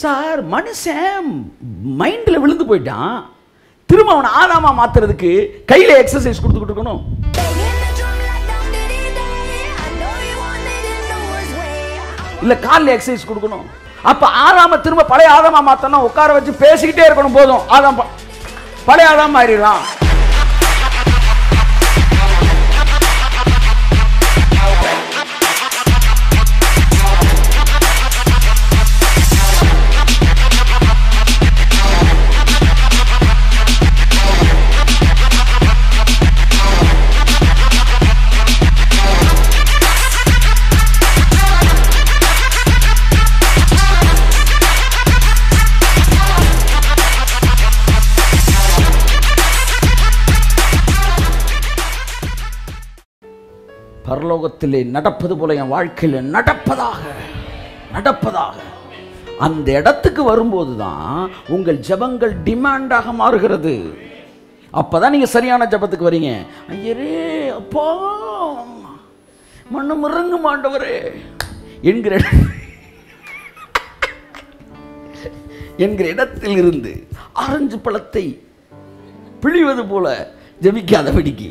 Sir, மனுஷன் மைண்டில் விழுந்து போயிட்டான். திரும்ப அவனை ஆதாமா மாத்துறதுக்கு கையில் எக்ஸசைஸ் கொடுத்துக்கிட்டு இருக்கணும். இல்லை காலில் எக்ஸசைஸ் கொடுக்கணும். அப்போ ஆதாம திரும்ப பழைய ஆதாமா மாத்தனா உட்கார வச்சு பேசிக்கிட்டே இருக்கணும் போதும், ஆதாம் பழைய ஆதாம் மாறிடலாம். பரலோகத்திலே நடப்பது போல என் வாழ்க்கையில் நடப்பதாக அந்த இடத்துக்கு வரும்போது தான் உங்கள் ஜபங்கள் டிமாண்டாக மாறுகிறது. அப்போ தான் நீங்கள் சரியான ஜபத்துக்கு வரீங்க. ஐயரே அப்பா மண்ணு முறங்கு மாண்டவரே என்கிற இடத்தில் இருந்து ஆரஞ்சு பழத்தை பிழிவது போல ஜபிக்காதபடிக்கு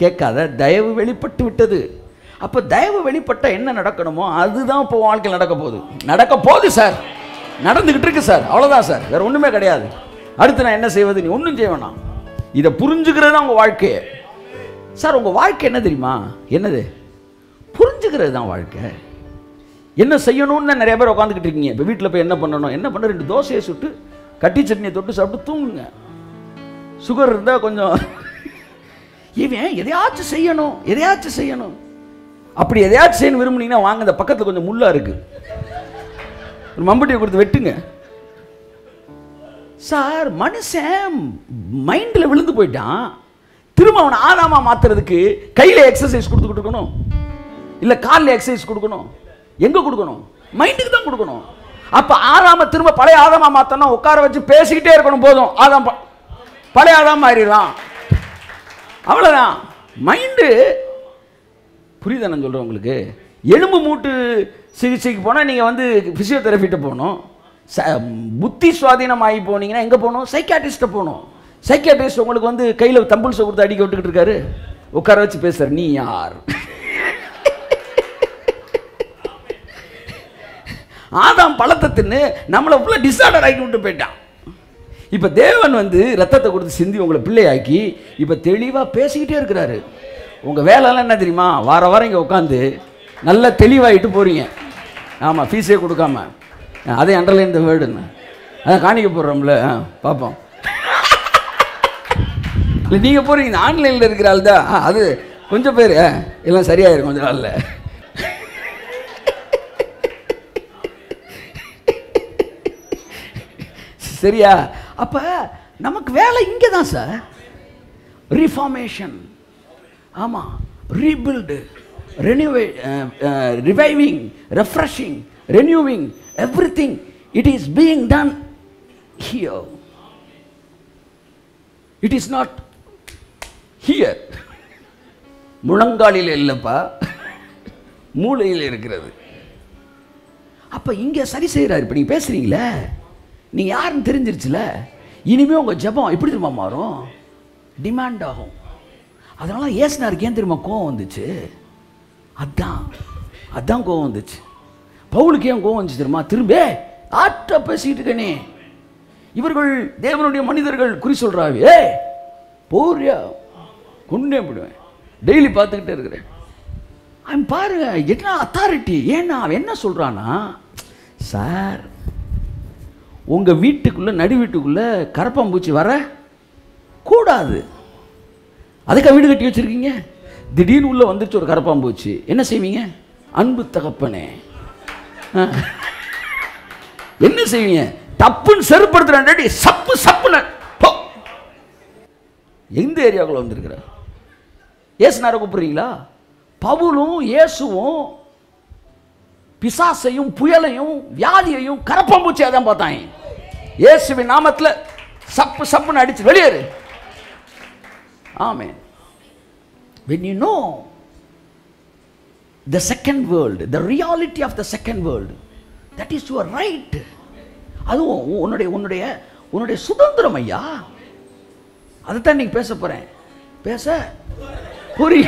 கேட்காத, தயவு வெளிப்பட்டு விட்டது. அப்போ தயவு வெளிப்பட்ட என்ன நடக்கணுமோ அதுதான் இப்போ வாழ்க்கையில் நடக்க போகுது சார், நடந்துக்கிட்டு இருக்கு சார், அவ்வளோதான் சார், வேறு ஒன்றுமே கிடையாது. அடுத்து நான் என்ன செய்வது? நீ ஒன்றும் செய்ய வேணாம். இதை புரிஞ்சுக்கிறது தான் உங்கள் வாழ்க்கையே சார். உங்கள் வாழ்க்கை என்ன தெரியுமா? என்னது? புரிஞ்சுக்கிறது தான் வாழ்க்கை. என்ன செய்யணும்னு நிறைய பேர் உட்காந்துக்கிட்டு இருக்கீங்க. இப்போ வீட்டில் போய் என்ன பண்ணணும், என்ன பண்ண, 2 தோசையை சுட்டு கட்டி சட்னியை தொட்டு சாப்பிட்டு தூங்குங்க. சுகர் இருந்தால் கொஞ்சம் இவன் எதையாச்சும் செய்யணும். அப்படி எதையாச்சும் செய்யணும் விரும்புனீங்கன்னா வாங்க, இந்த பக்கத்தில் கொஞ்சம் முள்ளாக இருக்குது, ஒரு மம்பட்டியை கொடுத்து வெட்டுங்க. சார், மனுஷன் மைண்டில் விழுந்து போயிட்டான். திரும்ப அவனை ஆதாமா மாற்றுறதுக்கு கையில் எக்ஸசைஸ் கொடுத்துக்கிட்டு இருக்கணும். இல்லை காலில் எக்ஸசைஸ் கொடுக்கணும். எங்கே கொடுக்கணும்? மைண்டுக்கு தான் கொடுக்கணும். அப்போ ஆதாம திரும்ப பழைய ஆதாமா மாற்றினா உட்கார வச்சு பேசிக்கிட்டே இருக்கணும் போதும், ஆதாம் பழைய ஆதாம் மாறிடலாம். அவ்வளோதான். மைண்டு புரியுதா நான் சொல்கிறேன் உங்களுக்கு? எலும்பு மூட்டு சிகிச்சைக்கு போனால் நீங்கள் ஃபிசியோதெரபிட்ட போகணும். புத்தி சுவாதீனம் ஆகி போனீங்கன்னா எங்கே போகணும்? சைக்காட்ரிஸ்ட்டை போகணும். சைக்காட்ரிஸ்ட் உங்களுக்கு கையில் தம்புல்ஸை கொடுத்து அடிக்க விட்டுக்கிட்டு இருக்காரு, உட்கார வச்சு பேசுகிறார். நீ யார்? ஆதாம் பழத்தை தின்னு நம்மளை ஃபுல்லாக டிஸார்டர் ஆகி விட்டு போயிட்டான். இப்போ தேவன் ரத்தத்தை கொடுத்து சிந்தி உங்களை பிள்ளையாக்கி இப்போ தெளிவாக பேசிக்கிட்டே இருக்கிறாரு. உங்கள் வேலைலாம் என்ன தெரியுமா? வாரம் இங்கே உட்காந்து நல்லா தெளிவாகிட்டு போகிறீங்க. ஆமாம், ஃபீஸே கொடுக்காம. அதே அண்டர்லைன் த வேர்டுன்னு அதான் காணிக்க போடுறோம்ல, பார்ப்போம். இல்லை நீங்கள் போகிறீங்க, இந்த ஆன்லைனில் இருக்கிற ஆள் தான் அது. கொஞ்சம் பேர் எல்லாம் சரியாயிரும் கொஞ்சம் நாளில். சரியா? அப்போ நமக்கு வேலை இங்கே தான் சார். ரீஃபார்மேஷன், ஆமாம், rebuild, reviving, refreshing, renewing, everything it is being done here. It is not here. முழங்காலில் இல்லைப்பா, மூளையில் இருக்கிறது. அப்போ இங்கே சரி செய்கிறார். இப்போ நீங்கள் பேசுகிறீங்களே, நீங்கள் யாருன்னு தெரிஞ்சிருச்சுல. இனிமேல் உங்கள் ஜபம் எப்படி தெரியுமா மாறும்? டிமாண்ட் ஆகும். அதனால ஏசுனாருக்கு ஏன் தெரியுமா கோவம் வந்துச்சு? அதான் கோவம் வந்துச்சு. பவுலுக்கு ஏன் கோவம் வந்துச்சு தெரியுமா? திரும்ப ஆற்ற பேசிக்கிட்டு இருக்கனே, இவர்கள் தேவனுடைய மனிதர்கள், குறி சொல்கிறாவே, போறியா கொண்டே போடுவேன், டெய்லி பார்த்துக்கிட்டே இருக்கிறேன். அவன் பாருங்க என்ன அத்தாரிட்டி. ஏன்னா அவன் என்ன சொல்கிறான்னா, சார் உங்கள் வீட்டுக்குள்ளே, நடு வீட்டுக்குள்ளே கரப்பாம்பூச்சி வர கூடாது, அதுக்காக வீடு கட்டி வச்சுருக்கீங்க. திடீர்னு உள்ளே வந்துருச்சு ஒரு கரப்பாம்பூச்சி, என்ன செய்வீங்க? அன்பு தகப்பனே என்ன செய்வீங்க? தப்புன்னு செருப்படுத்துறேன் சப்பு சப்புன்னு எந்த ஏரியாவுக்குள்ள வந்திருக்கிற ஏசுனார கூப்பிடுறீங்களா? பவுலும் இயேசுவும் பிசாசையும் புயலையும் வியாதியையும் கரப்பம்பூச்சியா தான் பார்த்தாங்க. இயேசுவின் நாமத்தில் சப்பு சப்புன்னு அடிச்சு வெளியேறு. ஆமென். When you know the second world, the reality of the second world, that is your right. அது உன்னுடைய உன்னுடைய உன்னுடைய சுதந்திரம் ஐயா. அதுதான் நீங்க பேச போறேன். பேச புரிய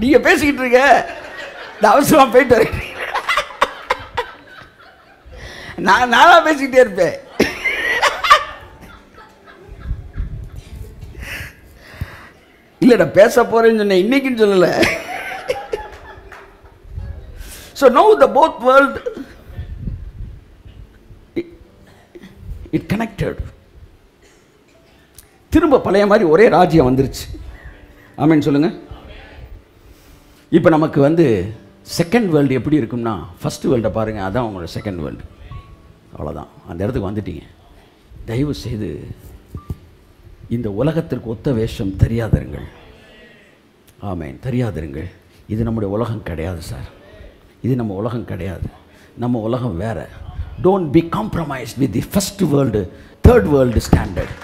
நீங்க பேசிக்கிட்டு இருக்க அவசரமா போயிட்டு வர நான் நானா பேசிக்கிட்டே இருப்பேன். இல்லடா பேச போறேன்னு சொன்ன இன்னைக்குன்னு சொல்லல. So now the both world it connected. திரும்ப பழைய மாதிரி ஒரே ராஜ்யம் வந்துருச்சு. ஆமென் சொல்லுங்க. இப்போ நமக்கு வந்து செகண்ட் வேர்ல்டு எப்படி இருக்கும்னா ஃபர்ஸ்ட் வேர்ல்டை பாருங்கள், அதான் உங்களோட செகண்ட் வேர்ல்டு. அவ்வளோதான், அந்த இடத்துக்கு வந்துட்டீங்க. தயவு செய்து இந்த உலகத்திற்கு ஒத்த வேஷம் தெரியாதருங்கள். ஆமென், தெரியாதருங்கள். இது நம்முடைய உலகம் கிடையாது சார், இது நம்ம உலகம் கிடையாது, நம்ம உலகம் வேறு. Don't be compromised with the first world, third world standard.